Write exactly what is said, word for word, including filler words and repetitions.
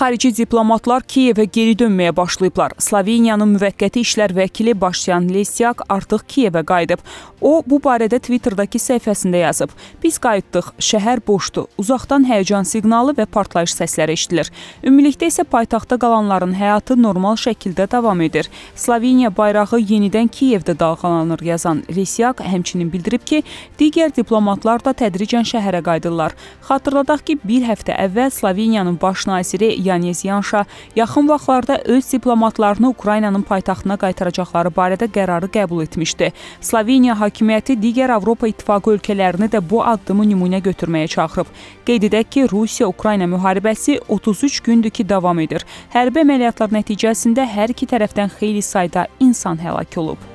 Xarici diplomatlar Kiyevə geri dönməyə başlayıblar. Sloveniyanın müvəqqəti işlər vəkili Boštjan Lesjak artıq Kiyevə qayıdıb. O, bu barədə Twitter'dakı səhifəsində yazıb. Biz qayıtdıq, şəhər boşdu, uzaqdan həyəcan siqnalı və partlayış səsləri eşidilir. Ümumilikdə isə paytaxtda qalanların həyatı normal şəkildə davam edir. Sloveniya bayrağı yenidən Kiyevdə dalğalanır yazan Lesjak həmçinin bildirib ki, digər diplomatlar da tədricən şəhərə qayıdırlar. Xatırladaq ki, bir həftə əvvəl Sloveniyanın baş naziri Janez Janša yaxın vaxtlarda öz diplomatlarını Ukraynanın paytaxtına qaytaracaqları barədə qərarı qəbul etmişdi. Sloveniya hakimiyyəti digər Avropa İttifaqı ölkələrini də bu addımı nümunə götürməyə çağırıb. Qeyd edək ki, Rusiya-Ukrayna müharibəsi otuz üç gündür ki davam edir. Hərbi əməliyyatlar nəticəsində hər iki tərəfdən xeyli sayda insan həlak olub.